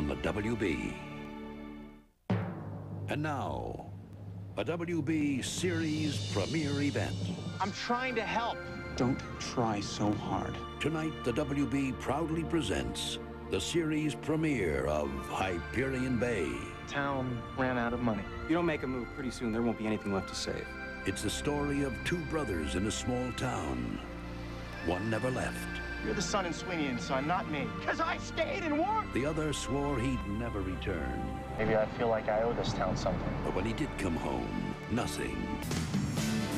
on the WB. And now, a WB series premiere event. I'm trying to help. Don't try so hard. Tonight, the WB proudly presents the series premiere of Hyperion Bay. Town ran out of money. You don't make a move, pretty soon there won't be anything left to save. It's the story of two brothers in a small town. One never left. You're the son and Sweeny and son, not me. Because I stayed and worked. The other swore he'd never return. Maybe I feel like I owe this town something. But when he did come home, nothing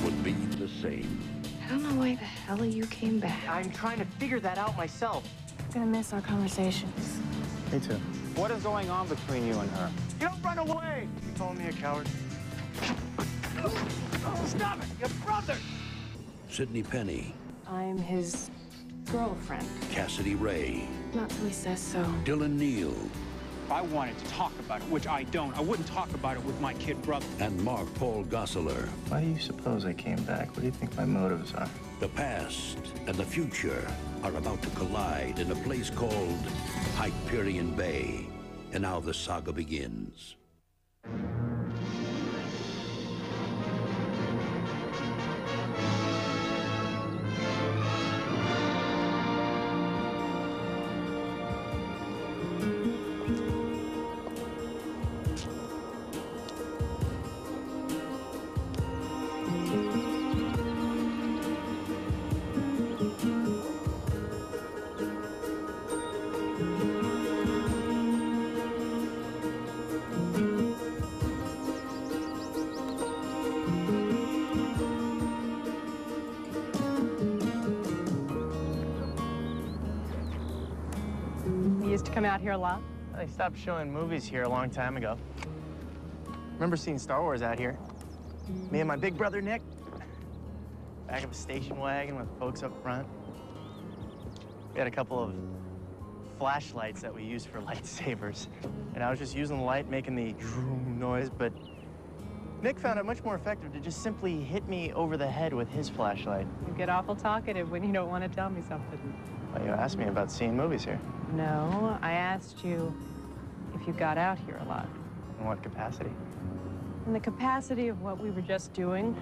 would be the same. I don't know why the hell you came back. I'm trying to figure that out myself. I'm gonna miss our conversations. Me too. What is going on between you and her? You don't run away! You calling me a coward? Stop it! Your brother! Sydney Penny. I'm his girlfriend. Cassidy Ray. Not till he says so. Dylan Neal. If I wanted to talk about it, which I don't, I wouldn't talk about it with my kid brother. And Mark-Paul Gosselaar. Why do you suppose I came back? What do you think my motives are? The past and the future are about to collide in a place called Hyperion Bay. And now the saga begins. Come out here a lot? They stopped showing movies here a long time ago. Remember seeing Star Wars out here? Me and my big brother Nick, back of a station wagon with folks up front. We had a couple of flashlights that we used for lightsabers, and I was just using the light, making the droom noise. But Nick found it much more effective to just simply hit me over the head with his flashlight. You get awful talkative when you don't want to tell me something. Well, you asked me about seeing movies here. No, I asked you if you got out here a lot. In what capacity? In the capacity of what we were just doing,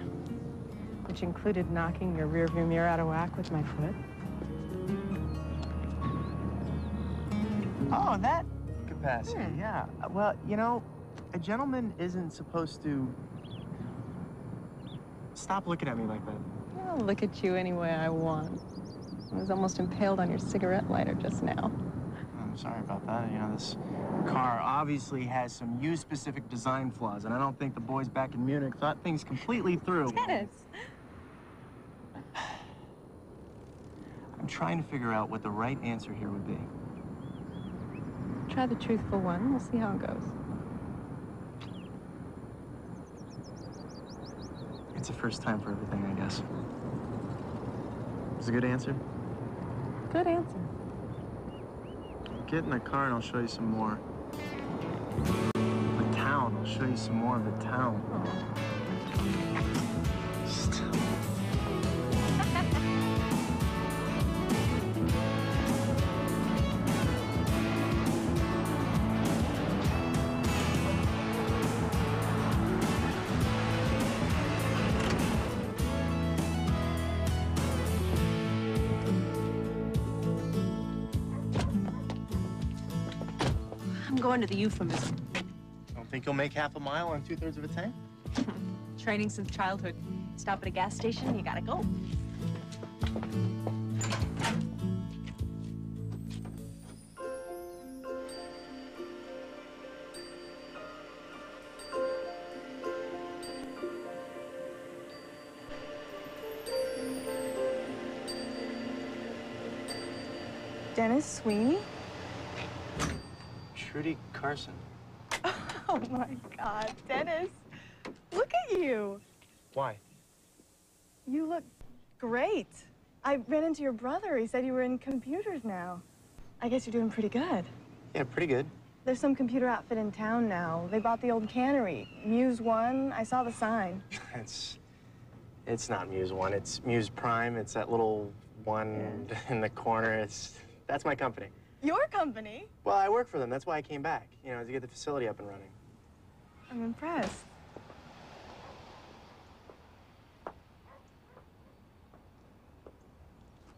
which included knocking your rearview mirror out of whack with my foot. Oh, that capacity, yeah. Well, you know, a gentleman isn't supposed to... Stop looking at me like that. I'll look at you any way I want. I was almost impaled on your cigarette lighter just now. I'm sorry about that. You know, this car obviously has some you-specific design flaws, and I don't think the boys back in Munich thought things completely through. Dennis! I'm trying to figure out what the right answer here would be. Try the truthful one. We'll see how it goes. It's the first time for everything, I guess. It's a good answer. Good answer. Get in the car and I'll show you some more. The town. I'll show you some more of the town. Oh. Stop. Going to the euphemism. Don't think you'll make half a mile on 2/3 of a tank? Training since childhood. Stop at a gas station, you gotta go. Dennis Sweeny? Trudy Carson. Oh, my God. Dennis, look at you. Why? You look great. I ran into your brother. He said you were in computers now. I guess you're doing pretty good. Yeah, pretty good. There's some computer outfit in town now. They bought the old cannery. Muse 1. I saw the sign. It's not Muse 1. It's Muse Prime. It's that little one in the corner. That's my company. Your company? Well, I work for them. That's why I came back, you know, to get the facility up and running. I'm impressed.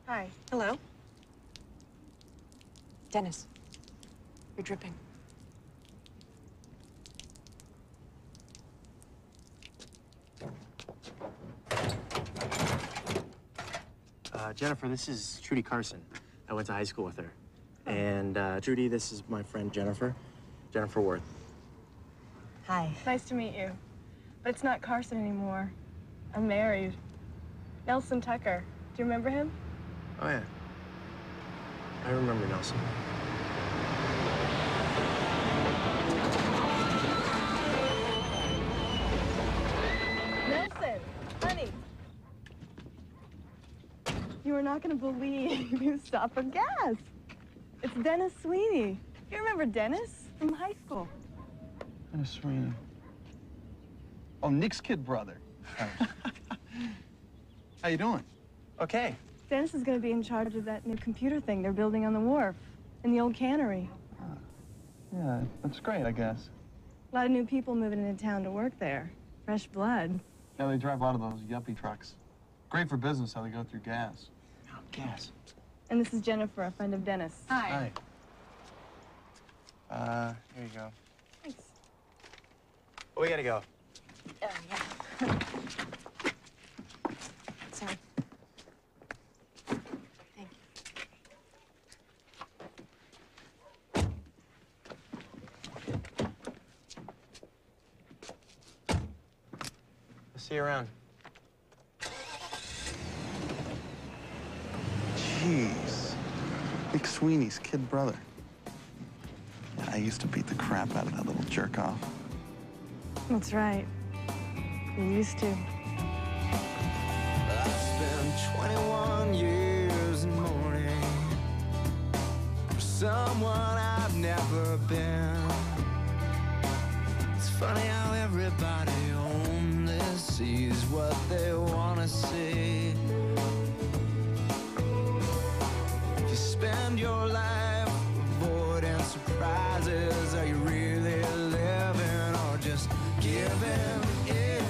Hi. Hello. Dennis, you're dripping. Jennifer, this is Trudy Carson. I went to high school with her. And Trudy, this is my friend Jennifer. Jennifer Worth. Hi. Nice to meet you. But it's not Carson anymore. I'm married. Nelson Tucker. Do you remember him? Oh, yeah. I remember Nelson. Nelson, honey. You are not going to believe you stopped for gas. It's Dennis Sweeny. You remember Dennis from high school? Dennis Sweeny. Oh, Nick's kid brother. How you doing? Okay. Dennis is going to be in charge of that new computer thing they're building on the wharf in the old cannery. Yeah, that's great, I guess. A lot of new people moving into town to work there. Fresh blood. Yeah, they drive a lot of those yuppie trucks. Great for business how they go through gas. Oh, gas. And this is Jennifer, a friend of Dennis. Hi. Hi. Here you go. Thanks. Oh, we gotta go. Oh, yeah. Sorry. Thank you. I'll see you around. Jeez, Nick Sweeney's kid brother. I used to beat the crap out of that little jerk off. That's right. You used to. I spent 21 years mourning for someone I've never been. It's funny how everybody only sees what they want to see. Spend your life avoiding surprises. Are you really living or just giving in?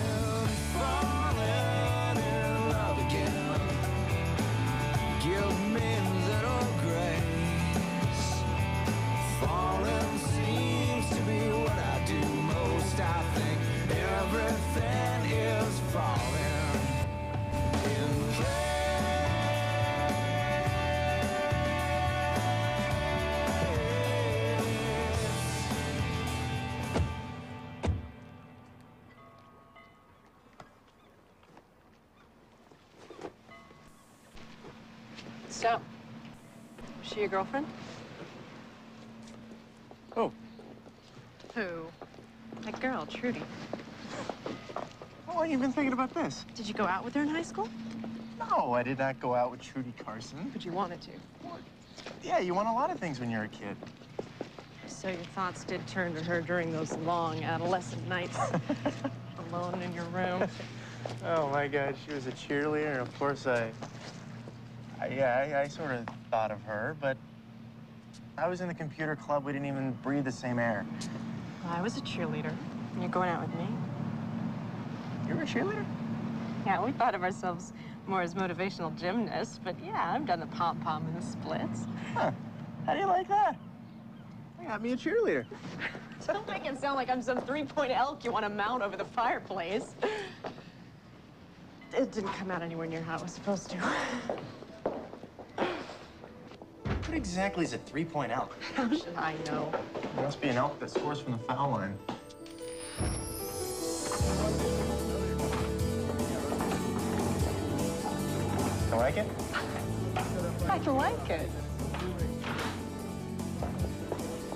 Falling in love again. Give me a little grace. Falling seems to be what I do most. I think everything is falling in place. So, is she your girlfriend? Oh. Who? That girl, Trudy. How long have you been thinking about this? Did you go out with her in high school? No, I did not go out with Trudy Carson. But you wanted to. What? Yeah, you want a lot of things when you're a kid. So your thoughts did turn to her during those long adolescent nights alone in your room. Oh, my God, she was a cheerleader, and of course I sort of thought of her, but I was in the computer club. We didn't even breathe the same air. Well, I was a cheerleader. You're going out with me. You were a cheerleader? Yeah, we thought of ourselves more as motivational gymnasts, but yeah, I've done the pom-pom and the splits. Huh. How do you like that? I got me a cheerleader. Don't make it sound like I'm some three-point elk you want to mount over the fireplace. It didn't come out anywhere near how it was supposed to. What exactly is a three-point elk? How should I know? There must be an elk that scores from the foul line. Don't like it? I like it.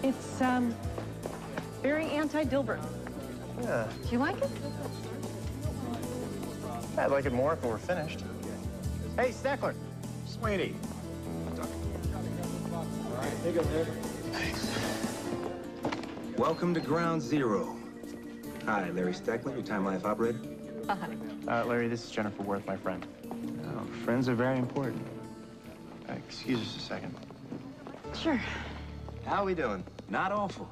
It's, very anti-Dilbert. Yeah. Do you like it? I'd like it more if it were finished. Hey, Steckler. Sweetie. All right, here you go, David. Thanks. Welcome to Ground Zero. Hi, Larry Steckler, your time life operator. Hi. Larry, this is Jennifer Worth, my friend. Friends are very important. Excuse us a second. Sure. How we doing? Not awful.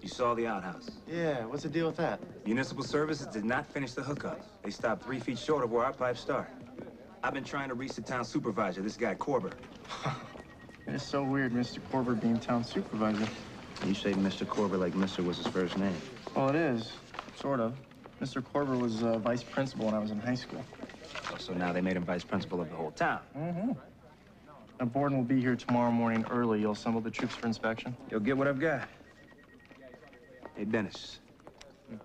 You saw the outhouse. Yeah, what's the deal with that? Municipal services did not finish the hookup. They stopped 3 feet short of where our pipes start. I've been trying to reach the town supervisor, this guy Corber. It's so weird, Mr. Corber being town supervisor. You say Mr. Corber like Mr. was his first name. Well, it is, sort of. Mr. Corber was vice principal when I was in high school. Oh, so now they made him vice principal of the whole town. Mm-hmm. Now, Borden will be here tomorrow morning early. You'll assemble the troops for inspection. You'll get what I've got. Hey, Dennis,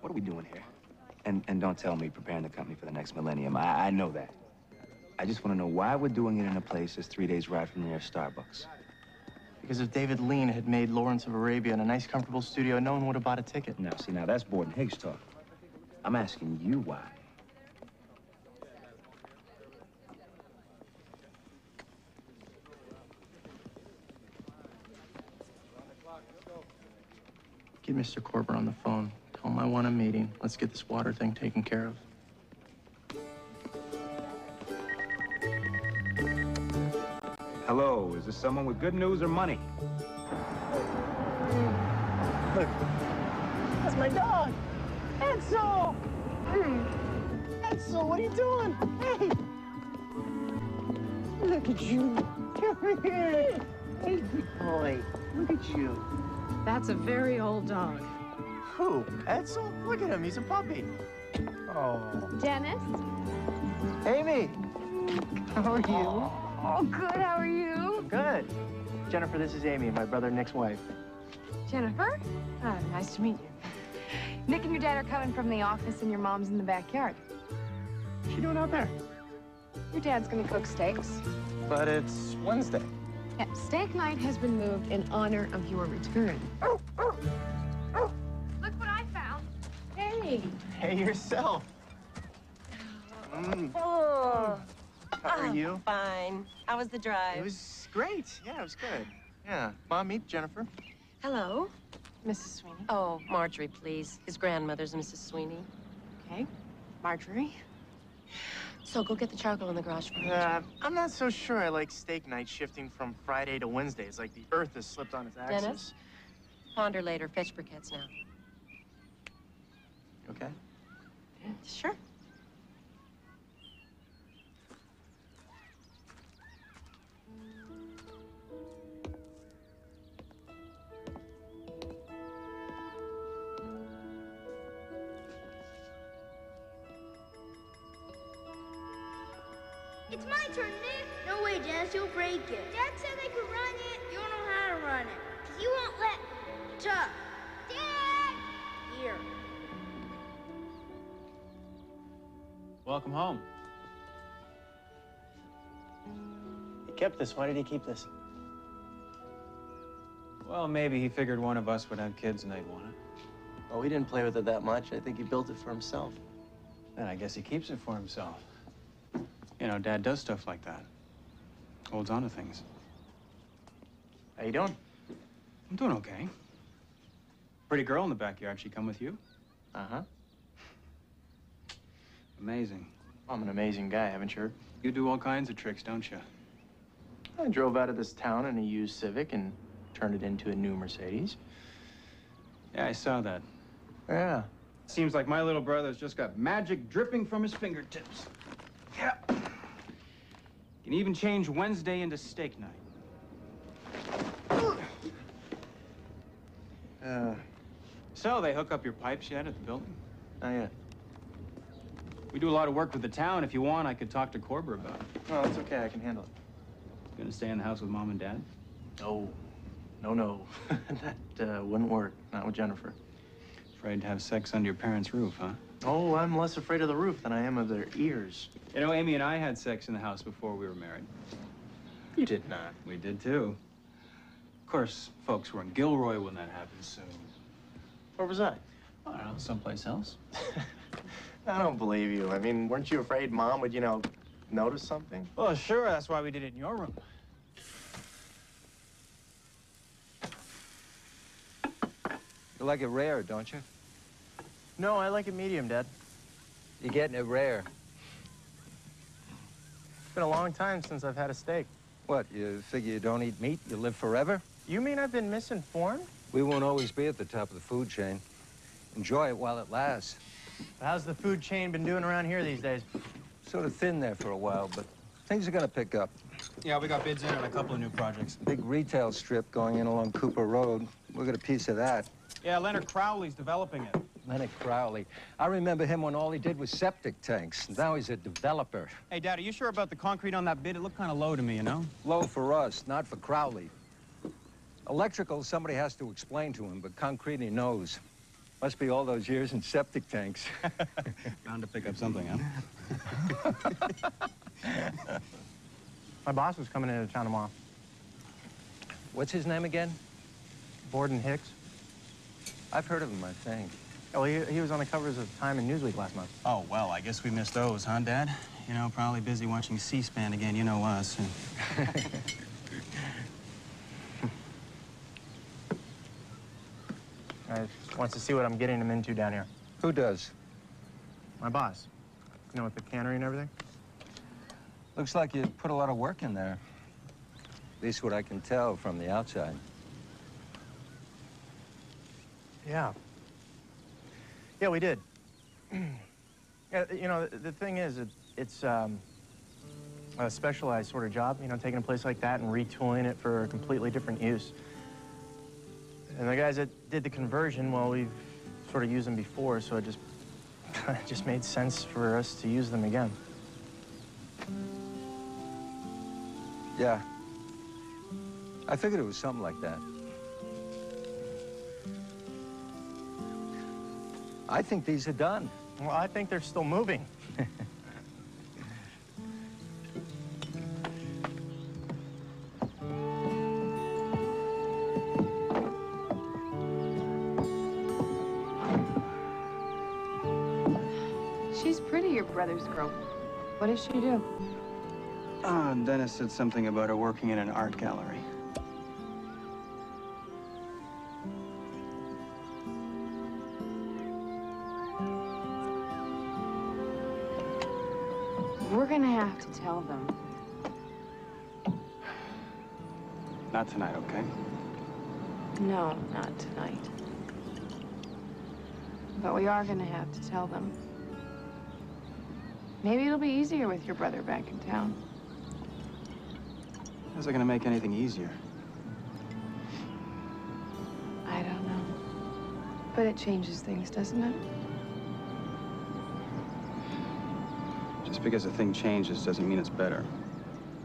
what are we doing here? And don't tell me preparing the company for the next millennium. I know that. I just want to know why we're doing it in a place that's 3 days' ride from near Starbucks. Because if David Lean had made Lawrence of Arabia in a nice, comfortable studio, no one would have bought a ticket. Now, see, now that's Borden Hicks talk. I'm asking you why. Get Mr. Corber on the phone. Tell him I want a meeting. Let's get this water thing taken care of. Hello, is this someone with good news or money? Look, that's my dog, Enzo! Enzo, what are you doing? Hey! Look at you. Come here. Hey, good boy. Look at you. That's a very old dog. Who? Edsel? Look at him. He's a puppy. Oh. Dennis? Amy. How are you? Oh, good. How are you? Good. Jennifer, this is Amy, my brother Nick's wife. Jennifer? Oh, nice to meet you. Nick and your dad are coming from the office, and your mom's in the backyard. What's she doing out there? Your dad's going to cook steaks. But it's Wednesday. Yeah, steak night has been moved in honor of your return. Look what I found. Hey. Hey yourself. Mm. Oh. How are you? Fine. How was the drive? It was great. Yeah, it was good. Yeah. Mom, meet Jennifer. Hello. Mrs. Sweeny. Oh, Marjorie, please. His grandmother's Mrs. Sweeny. Okay. Marjorie. So go get the charcoal in the garage for me. I'm not so sure I like steak night shifting from Friday to Wednesday. It's like the earth has slipped on its axis. Dennis, ponder later. Fetch briquettes now. Okay? Yeah, sure. It's my turn, Nick. No way, Dennis, you'll break it. Dad said I could run it. You don't know how to run it. Because you won't let me. Tough. Dad! Here. Welcome home. He kept this. Why did he keep this? Well, maybe he figured one of us would have kids and they'd want it. Well, we didn't play with it that much. I think he built it for himself. Then I guess he keeps it for himself. You know, Dad does stuff like that. Holds on to things. How you doing? I'm doing okay. Pretty girl in the backyard. She come with you? Uh-huh. Amazing. I'm an amazing guy, haven't you heard? You do all kinds of tricks, don't you? I drove out of this town in a used Civic and turned it into a new Mercedes. Yeah, I saw that. Yeah. Seems like my little brother's just got magic dripping from his fingertips. Yeah. Can even change Wednesday into steak night. So they hook up your pipes yet at the building? Not yet. We do a lot of work with the town. If you want, I could talk to Corber about it. Oh, it's okay. I can handle it. Gonna stay in the house with Mom and Dad? No. No, no. That wouldn't work. Not with Jennifer. Afraid to have sex under your parents' roof, huh? Oh, I'm less afraid of the roof than I am of their ears. You know, Amy and I had sex in the house before we were married. You did not. We did, too. Of course, folks were in Gilroy when that happened, so... Where was I? I don't know, someplace else. I don't believe you. I mean, weren't you afraid Mom would, you know, notice something? Well, sure, that's why we did it in your room. You like it rare, don't you? No, I like it medium, Dad. You're getting it rare. It's been a long time since I've had a steak. What, you figure you don't eat meat, you live forever? You mean I've been misinformed? We won't always be at the top of the food chain. Enjoy it while it lasts. Well, how's the food chain been doing around here these days? Sort of thin there for a while, but things are gonna pick up. Yeah, we got bids in on a couple of new projects. Big retail strip going in along Cooper Road. We'll get a piece of that. Yeah, Leonard Crowley's developing it. Leonard Crowley. I remember him when all he did was septic tanks. Now he's a developer. Hey, Dad, are you sure about the concrete on that bid? It looked kind of low to me, you know? Low for us, not for Crowley. Electrical, somebody has to explain to him, but concrete he knows. Must be all those years in septic tanks. Bound to pick up something, huh? My boss was coming into town tomorrow. What's his name again? Borden Hicks. I've heard of him, I think. Oh, he was on the covers of Time and Newsweek last month. Oh, well, I guess we missed those, huh, Dad? You know, probably busy watching C-SPAN again, you know us. Wants to see what I'm getting him into down here. Who does? My boss. You know, with the cannery and everything. Looks like you put a lot of work in there. At least what I can tell from the outside. Yeah. Yeah, we did. You know, the thing is, it's a specialized sort of job, you know, taking a place like that and retooling it for a completely different use. And the guys that did the conversion, well, we've sort of used them before, so it just, it just made sense for us to use them again. Yeah. I figured it was something like that. I think these are done. Well, I think they're still moving. She's pretty, your brother's girl. What does she do? Dennis said something about her working in an art gallery. We're gonna have to tell them. Not tonight, okay? No, not tonight. But we are gonna have to tell them. Maybe it'll be easier with your brother back in town. How's it gonna make anything easier? I don't know. But it changes things, doesn't it? Just because a thing changes doesn't mean it's better.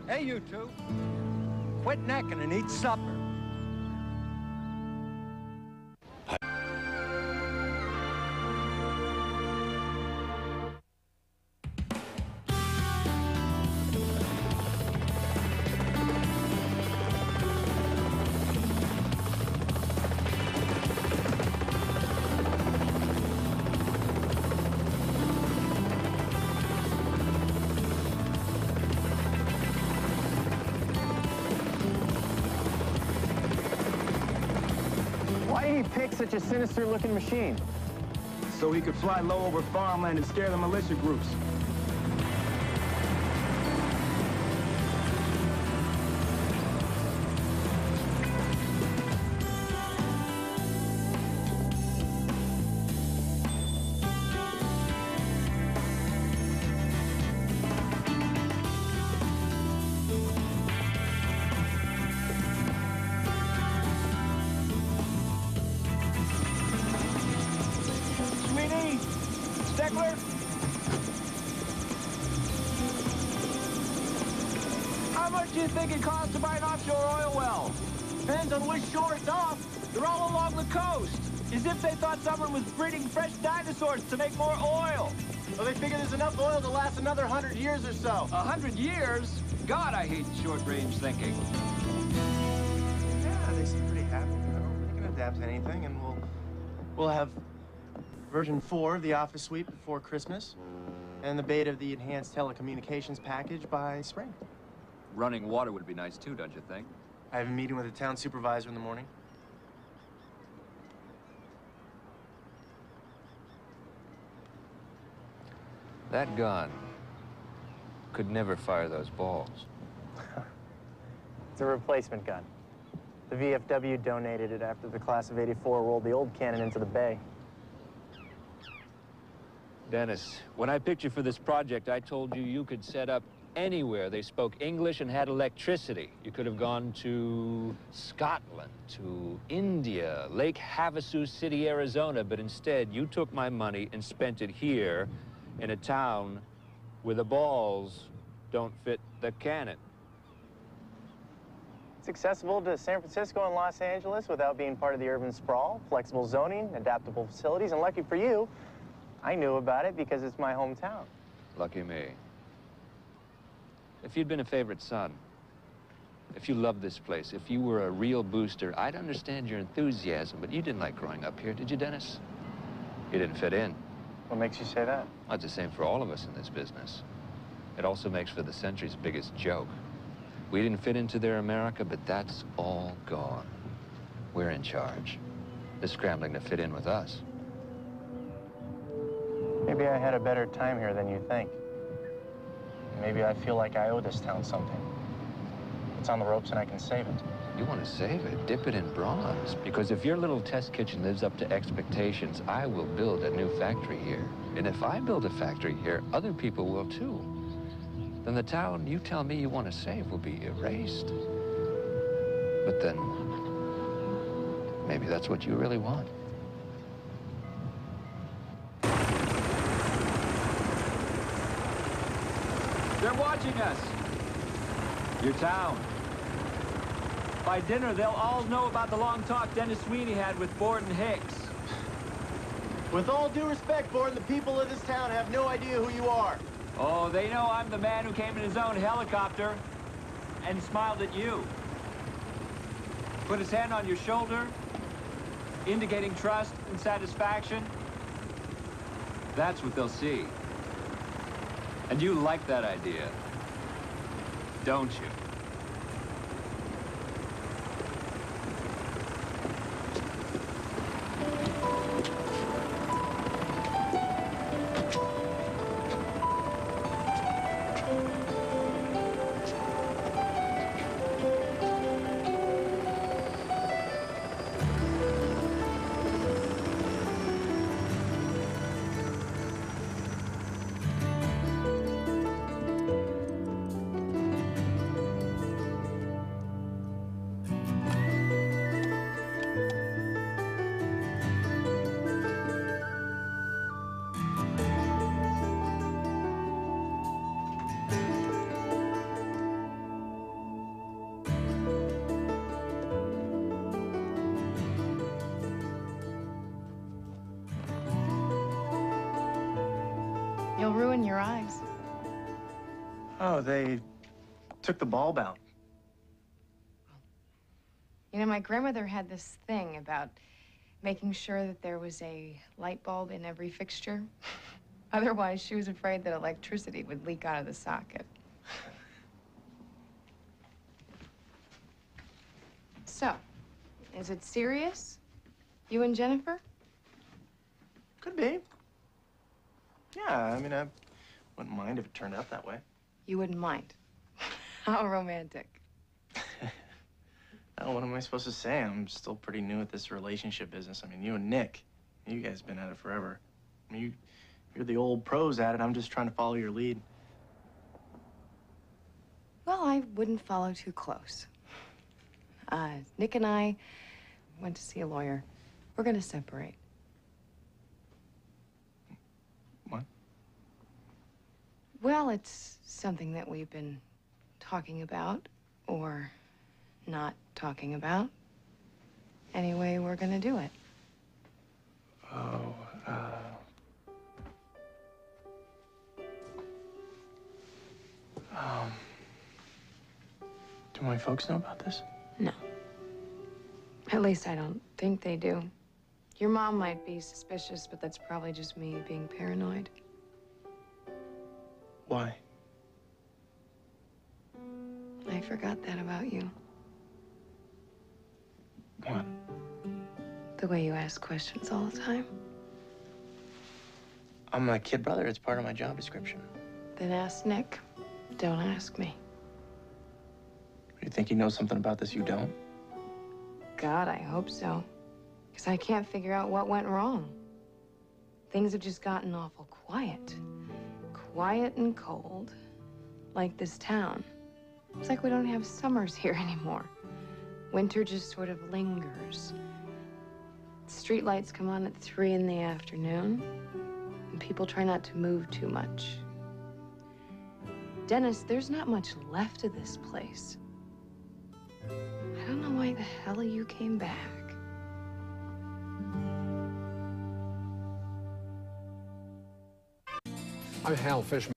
Hey, you two. Quit necking and eat supper. Such a sinister-looking machine. So he could fly low over farmland and scare the militia groups. To make more oil. Well, they figure there's enough oil to last another 100 years or so. 100 years? God, I hate short-range thinking. Yeah, they seem pretty happy, you know. We can adapt to anything, and we'll have version 4 of the office suite before Christmas, and the beta of the enhanced telecommunications package by spring. Running water would be nice, too, don't you think? I have a meeting with the town supervisor in the morning. That gun could never fire those balls. It's a replacement gun. The VFW donated it after the class of '84 rolled the old cannon into the bay. Dennis, when I picked you for this project, I told you you could set up anywhere they spoke English and had electricity. You could have gone to Scotland, to India, Lake Havasu City, Arizona, but instead you took my money and spent it here in a town where the balls don't fit the cannon. It's accessible to San Francisco and Los Angeles without being part of the urban sprawl, flexible zoning, adaptable facilities, and lucky for you, I knew about it because it's my hometown. Lucky me. If you'd been a favorite son, if you loved this place, if you were a real booster, I'd understand your enthusiasm, but you didn't like growing up here, did you, Dennis? You didn't fit in. What makes you say that? That's the same for all of us in this business. It also makes for the century's biggest joke. We didn't fit into their America, but that's all gone. We're in charge. They're scrambling to fit in with us. Maybe I had a better time here than you think. Maybe I feel like I owe this town something. It's on the ropes and I can save it. You want to save it? Dip it in bronze. Because if your little test kitchen lives up to expectations, I will build a new factory here. And if I build a factory here, other people will too. Then the town you tell me you want to save will be erased. But then, maybe that's what you really want. They're watching us. Your town. By dinner, they'll all know about the long talk Dennis Sweeny had with Borden Hicks. With all due respect, Borden, the people of this town have no idea who you are. Oh, they know I'm the man who came in his own helicopter and smiled at you. Put his hand on your shoulder, indicating trust and satisfaction. That's what they'll see. And you like that idea, don't you? You'll ruin your eyes. Oh, they took the bulb out. You know, my grandmother had this thing about making sure that there was a light bulb in every fixture. Otherwise, she was afraid that electricity would leak out of the socket. So, is it serious? You and Jennifer? Could be. Yeah, I mean, I wouldn't mind if it turned out that way. You wouldn't mind? How romantic. Oh, what am I supposed to say? I'm still pretty new at this relationship business. I mean, you and Nick, you guys have been at it forever. I mean, you're the old pros at it. I'm just trying to follow your lead. Well, I wouldn't follow too close. Nick and I went to see a lawyer. We're going to separate. Well, it's something that we've been talking about, or not talking about. Anyway, we're gonna do it. Oh, Do my folks know about this? No. At least I don't think they do. Your mom might be suspicious, but that's probably just me being paranoid. Why? I forgot that about you. What? The way you ask questions all the time. I'm a kid brother. It's part of my job description. Then ask Nick. Don't ask me. You think he knows something about this you don't? God, I hope so. Because I can't figure out what went wrong. Things have just gotten awful quiet. Quiet and cold. Like this town. It's like we don't have summers here anymore. Winter just sort of lingers. Streetlights come on at 3 in the afternoon. And people try not to move too much. Dennis, there's not much left of this place. I don't know why the hell you came back. I'm Hal Fishman.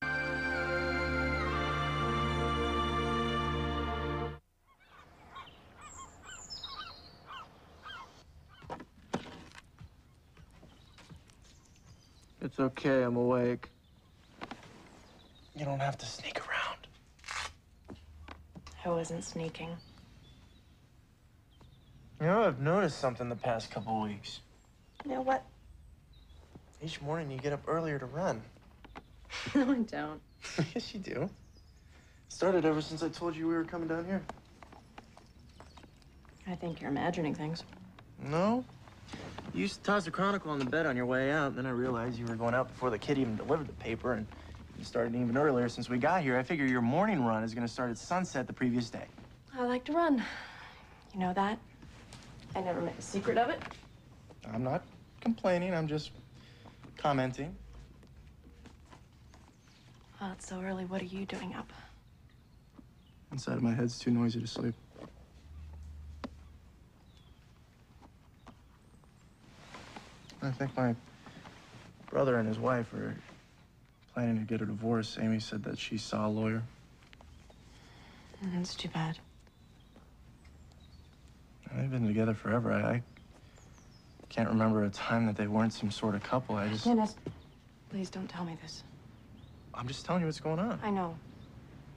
It's okay, I'm awake. You don't have to sneak around. I wasn't sneaking. You know, I've noticed something the past couple weeks. You know what? Each morning you get up earlier to run. No, I don't. Yes, you do. Started ever since I told you we were coming down here. I think you're imagining things. No. You used to toss the Chronicle on the bed on your way out, and then I realized you were going out before the kid even delivered the paper, and you started even earlier since we got here. I figure your morning run is going to start at sunset the previous day. I like to run. You know that? I never make a secret of it. I'm not complaining. I'm just commenting. Well, it's so early. What are you doing up? Inside of my head's too noisy to sleep. I think my brother and his wife are planning to get a divorce. Amy said that she saw a lawyer. That's too bad. They've been together forever. I can't remember a time that they weren't some sort of couple. I just... Dennis, please don't tell me this. I'm just telling you what's going on. I know.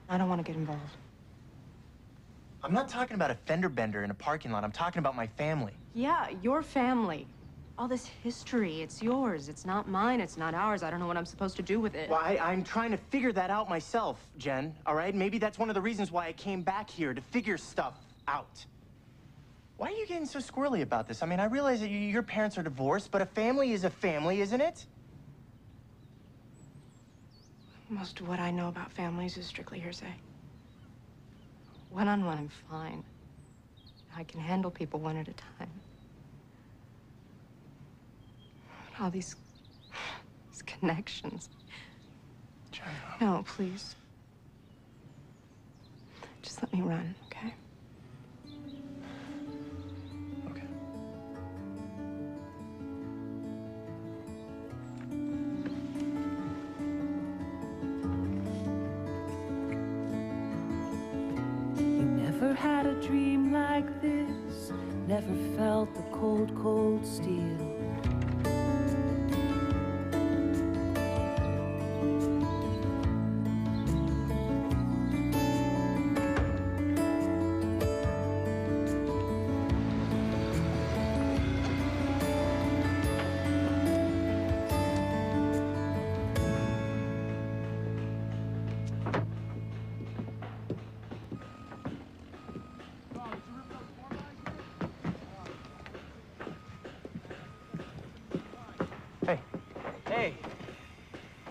I don't want to get involved. I'm not talking about a fender bender in a parking lot. I'm talking about my family. Yeah, your family. All this history, it's yours. It's not mine. It's not ours. I don't know what I'm supposed to do with it. Well, I'm trying to figure that out myself, Jen, all right? Maybe that's one of the reasons why I came back here, to figure stuff out. Why are you getting so squirrely about this? I mean, I realize that your parents are divorced, but a family is a family, isn't it? Most of what I know about families is strictly hearsay. One-on-one, I'm fine. I can handle people one at a time. But all these connections. China. No, please. Just let me run, okay? Had a dream like this, never felt the cold, cold steel.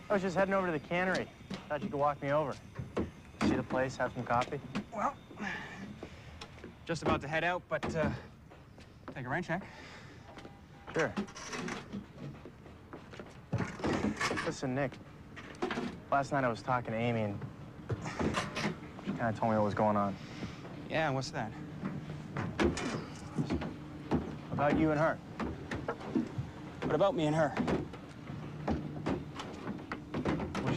I was just heading over to the cannery. Thought you could walk me over. See the place, have some coffee? Well, just about to head out, but take a rain check. Sure. Listen, Nick, last night I was talking to Amy and she kind of told me what was going on. Yeah, what's that? About you and her. What about me and her?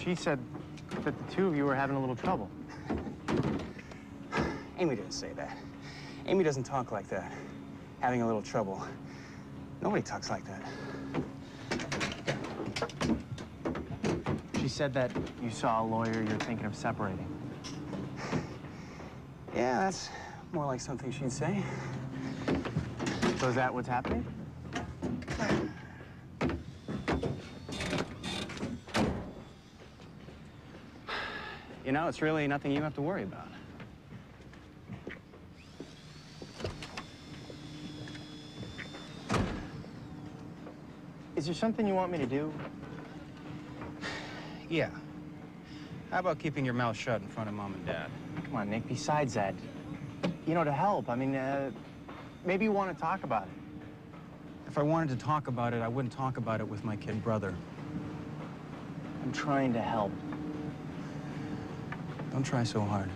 She said that the two of you were having a little trouble. Amy didn't say that. Amy doesn't talk like that. Having a little trouble. Nobody talks like that. She said that you saw a lawyer, you're thinking of separating. Yeah, that's more like something she'd say. So is that what's happening? You know, it's really nothing you have to worry about. Is there something you want me to do? Yeah. How about keeping your mouth shut in front of Mom and Dad? Come on, Nick, besides that, you know, to help, I mean, maybe you want to talk about it. If I wanted to talk about it, I wouldn't talk about it with my kid brother. I'm trying to help. Don't try so hard.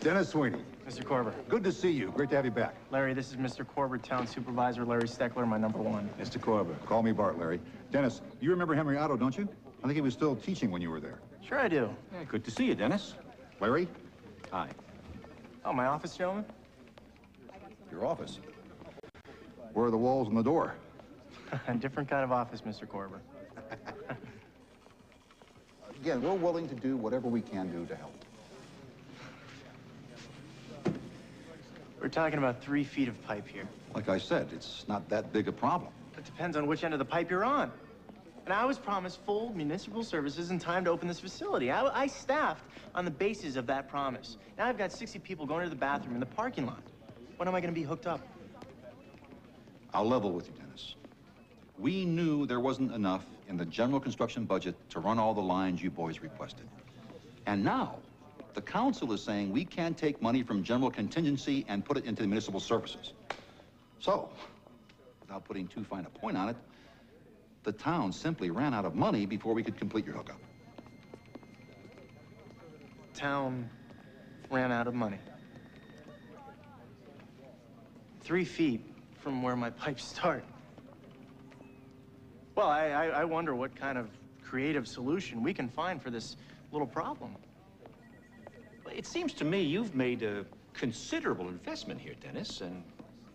Dennis Sweeny. Mr. Corber. Good to see you. Great to have you back. Larry, this is Mr. Corber, Town Supervisor Larry Steckler, my #1. Mr. Corber. Call me Bart, Larry. Dennis, you remember Henry Otto, don't you? I think he was still teaching when you were there. Sure I do. Yeah, good to see you, Dennis. Larry? Hi. Oh, my office, gentlemen? Your office? Where are the walls and the door? A different kind of office, Mr. Corber. Again, we're willing to do whatever we can do to help. We're talking about 3 feet of pipe here. Like I said, it's not that big a problem. It depends on which end of the pipe you're on. And I was promised full municipal services in time to open this facility. I staffed on the basis of that promise. Now I've got 60 people going to the bathroom in the parking lot. When am I going to be hooked up? I'll level with you, Dennis. We knew there wasn't enough in the general construction budget to run all the lines you boys requested. And now, the council is saying we can take money from general contingency and put it into the municipal services. So, without putting too fine a point on it, the town simply ran out of money before we could complete your hookup. Town ran out of money. 3 feet from where my pipes start. Well, I wonder what kind of creative solution we can find for this little problem. It seems to me you've made a considerable investment here, Dennis, and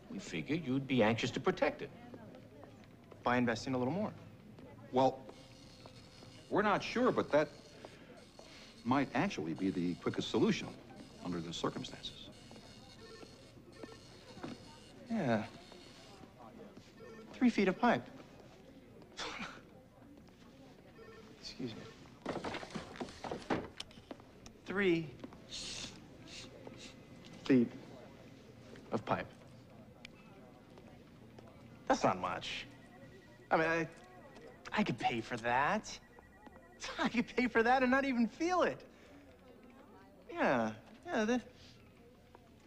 we figured you'd be anxious to protect it. By investing a little more. Well, we're not sure, but that might actually be the quickest solution under the circumstances. Yeah. 3 feet of pipe. Excuse me. 3 feet of pipe. That's not much. I mean, I could pay for that. I could pay for that and not even feel it. Yeah, the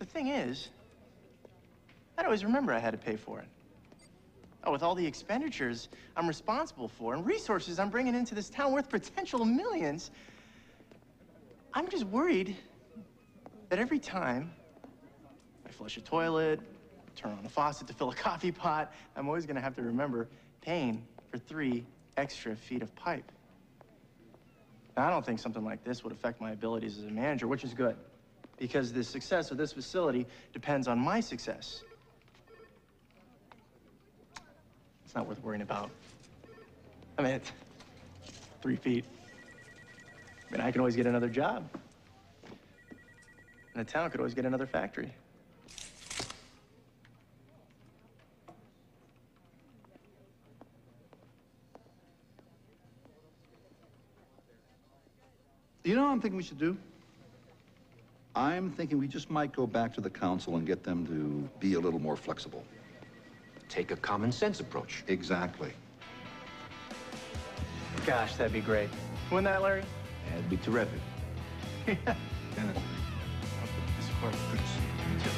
thing is, I'd always remember I had to pay for it. Oh, with all the expenditures I'm responsible for and resources I'm bringing into this town worth potential millions, I'm just worried that every time I flush a toilet, turn on the faucet to fill a coffee pot, I'm always going to have to remember paying for 3 extra feet of pipe. Now, I don't think something like this would affect my abilities as a manager, which is good, because the success of this facility depends on my success. It's not worth worrying about. I mean, it's 3 feet. I mean, I can always get another job. And the town could always get another factory. You know what I'm thinking we should do? I'm thinking we just might go back to the council and get them to be a little more flexible. Take a common sense approach. Exactly. Gosh, that'd be great. Wouldn't that, Larry? That'd be terrific. Yeah. Dennis. Good to see you. Me too.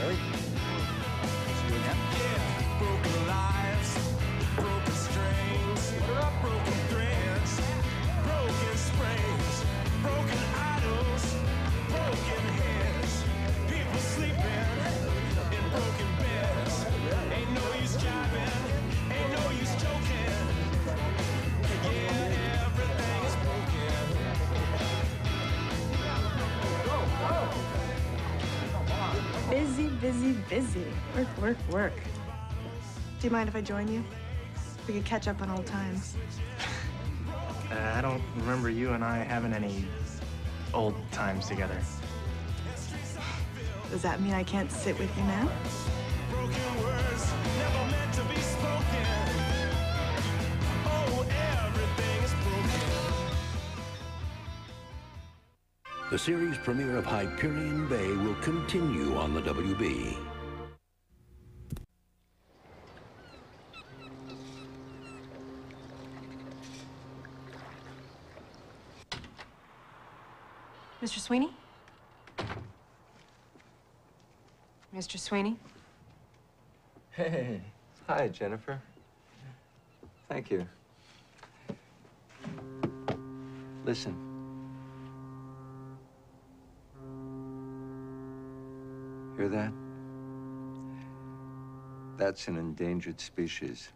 Larry? Let's do it again. Yeah. Broken lives, broken strings, broken threads, broken springs, broken idols, broken heads, people sleeping in broken beds. Ain't no use jiving, ain't no use joking. Yeah, everything is broken. Go, go. Busy, busy, busy. Work, work, work. Do you mind if I join you? We could catch up on old times. I don't remember you and I having any old times together. Does that mean I can't sit with you now? Broken words, never meant to be spoken. Oh, everything is broken. The series premiere of Hyperion Bay will continue on the WB. Mr. Sweeny? Mr. Sweeny? Hey. Hi, Jennifer. Thank you. Listen. Hear that? That's an endangered species.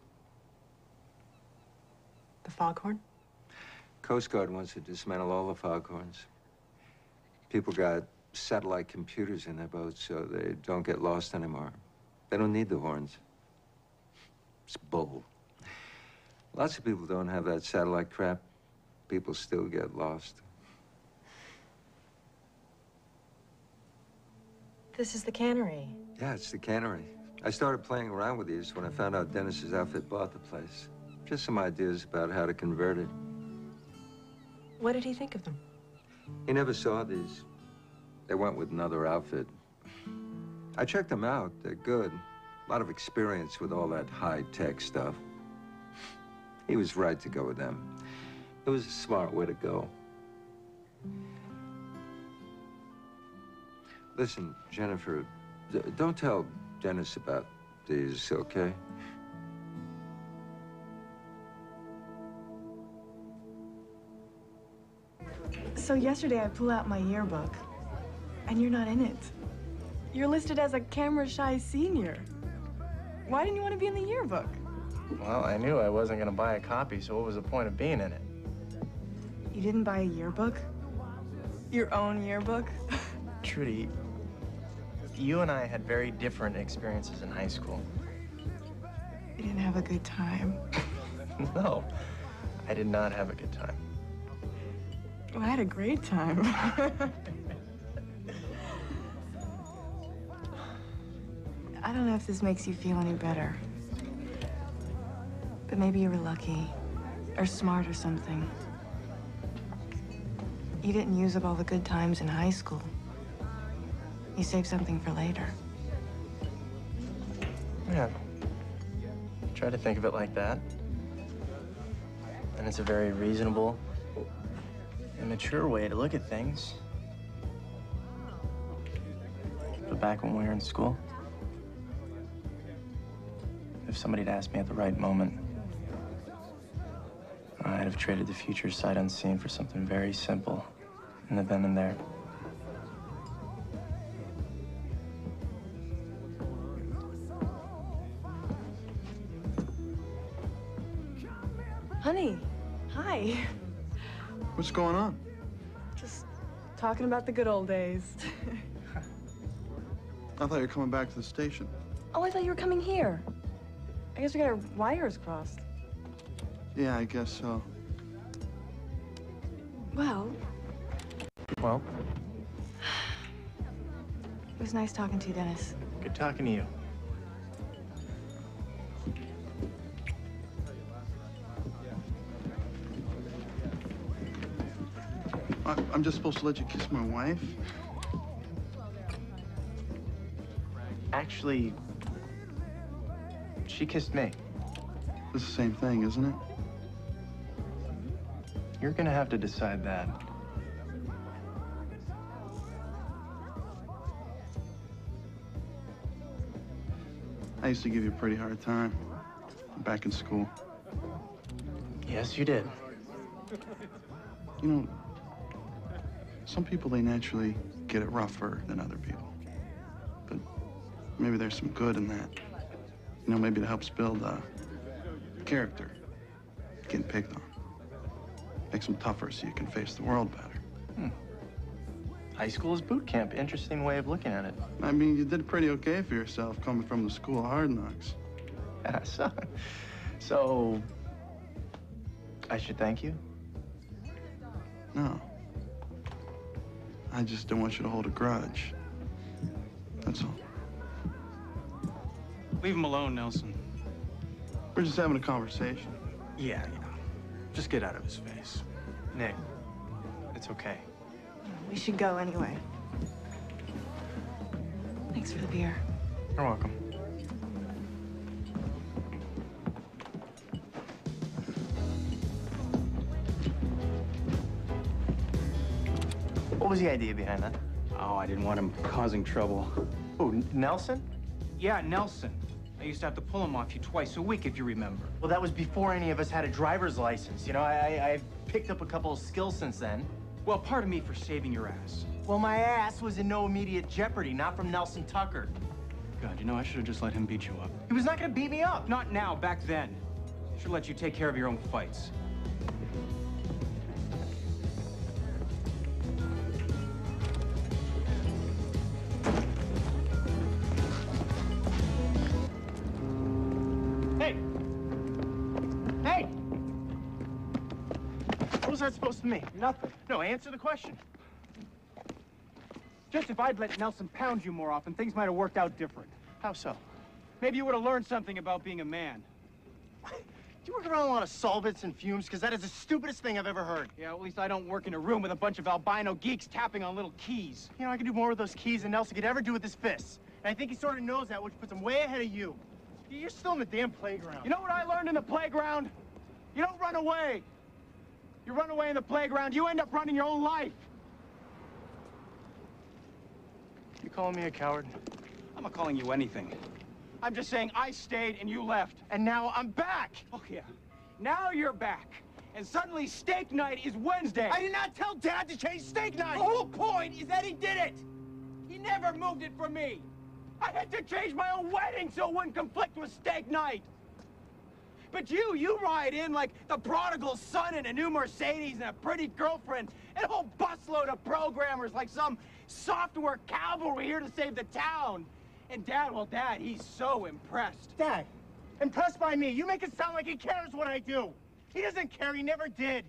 The foghorn? Coast Guard wants to dismantle all the foghorns. People got satellite computers in their boats so they don't get lost anymore. They don't need the horns. It's bull. Lots of people don't have that satellite crap. People still get lost. This is the cannery. Yeah, it's the cannery. I started playing around with these when I found out Dennis's outfit bought the place. Just some ideas about how to convert it. What did he think of them? He never saw these. They went with another outfit. I checked them out. They're good. A lot of experience with all that high-tech stuff. He was right to go with them. It was a smart way to go. Listen, Jennifer, don't tell Dennis about these, okay? So yesterday I pull out my yearbook, and you're not in it. You're listed as a camera-shy senior. Why didn't you want to be in the yearbook? Well, I knew I wasn't going to buy a copy, so what was the point of being in it? You didn't buy a yearbook? Your own yearbook? Trudy, you and I had very different experiences in high school. You didn't have a good time. No, I did not have a good time. Well, I had a great time. I don't know if this makes you feel any better, but maybe you were lucky or smart or something. You didn't use up all the good times in high school. You saved something for later. Yeah, try to think of it like that. And it's a very reasonable, mature way to look at things. But back when we were in school, if somebody had asked me at the right moment, I'd have traded the future sight unseen for something very simple in the then and there. Honey, hi. What's going on? Just talking about the good old days. I thought you were coming back to the station. Oh, I thought you were coming here. I guess we got our wires crossed. Yeah, I guess so. Well. Well? It was nice talking to you, Dennis. Good talking to you. I'm just supposed to let you kiss my wife? Actually, she kissed me. It's the same thing, isn't it? You're gonna have to decide that. I used to give you a pretty hard time back in school. Yes, you did. You know, some people, they naturally get it rougher than other people. But maybe there's some good in that. You know, maybe it helps build character. Getting picked on. Makes them tougher so you can face the world better. Hmm. High school is boot camp. Interesting way of looking at it. I mean, you did pretty okay for yourself coming from the school of hard knocks. Yeah, so I should thank you? No. I just don't want you to hold a grudge. Council. Leave him alone, Nelson. We're just having a conversation. Yeah. Just get out of his face. Nick, it's okay. We should go anyway. Thanks for the beer. You're welcome. What was the idea behind that? Oh, I didn't want him causing trouble. Oh, Nelson? Yeah, Nelson. I used to have to pull him off you twice a week, if you remember. Well, that was before any of us had a driver's license. You know, I picked up a couple of skills since then. Well, pardon me for saving your ass. Well, my ass was in no immediate jeopardy, not from Nelson Tucker. God, you know, I should have just let him beat you up. He was not going to beat me up. Not now, back then. I should let you take care of your own fights. Me. Nothing. No, answer the question. Just if I'd let Nelson pound you more often, things might have worked out different. How so? Maybe you would have learned something about being a man. Do you work around a lot of solvents and fumes? Because that is the stupidest thing I've ever heard. Yeah, at least I don't work in a room with a bunch of albino geeks tapping on little keys. You know, I could do more with those keys than Nelson could ever do with his fists. And I think he sort of knows that, which puts him way ahead of you. You're still in the damn playground. You know what I learned in the playground? You don't run away. You run away in the playground, you end up running your own life. You calling me a coward? I'm not calling you anything. I'm just saying I stayed and you left. And now I'm back. Oh, yeah. Now you're back. And suddenly steak night is Wednesday. I did not tell Dad to change steak night. The whole point is that he did it. He never moved it for me. I had to change my own wedding so it wouldn't conflict with steak night. But you ride in like the prodigal son in a new Mercedes and a pretty girlfriend and a whole busload of programmers like some software cavalry here to save the town. And Dad, well, Dad, he's so impressed. Dad, impressed by me. You make it sound like he cares what I do. He doesn't care. He never did.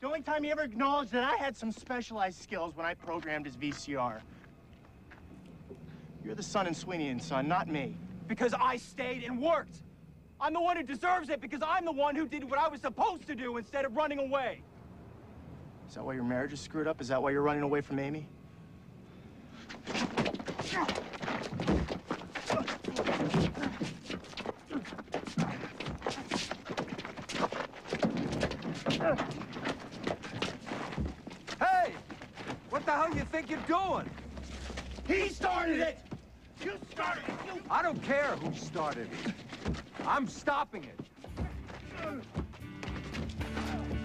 The only time he ever acknowledged that I had some specialized skills when I programmed his VCR. You're the son in Sweeny and Son, not me. Because I stayed and worked. I'm the one who deserves it because I'm the one who did what I was supposed to do instead of running away. Is that why your marriage is screwed up? Is that why you're running away from Amy? Hey! What the hell you think you're doing? He started it! You started it! I don't care who started it. I'm stopping it.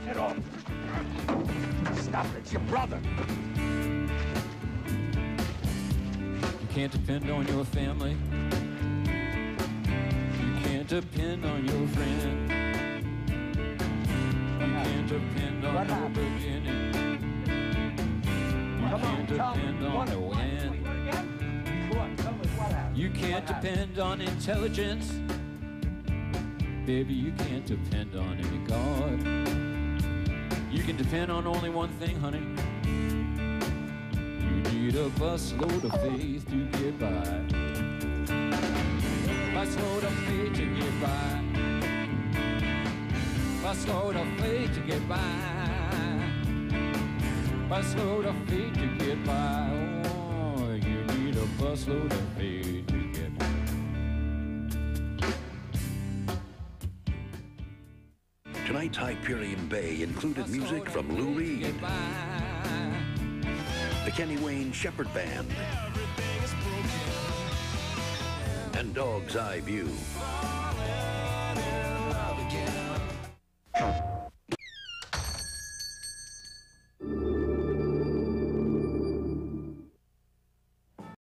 Get off. Stop it. It's your brother. You can't depend on your family. You can't depend on your friend. You can't depend on your beginning. You can't depend on your end. You can't depend on intelligence. Baby, you can't depend on any God. You can depend on only one thing, honey. You need a busload of faith to get by. Busload of faith to get by. Busload of faith to get by. Busload of faith to get by. Oh, you need a busload of faith to get by. Tonight's Hyperion Bay included music from Lou Reed, the Kenny Wayne Shepherd Band, and Dog's Eye View.